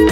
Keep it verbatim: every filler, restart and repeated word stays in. I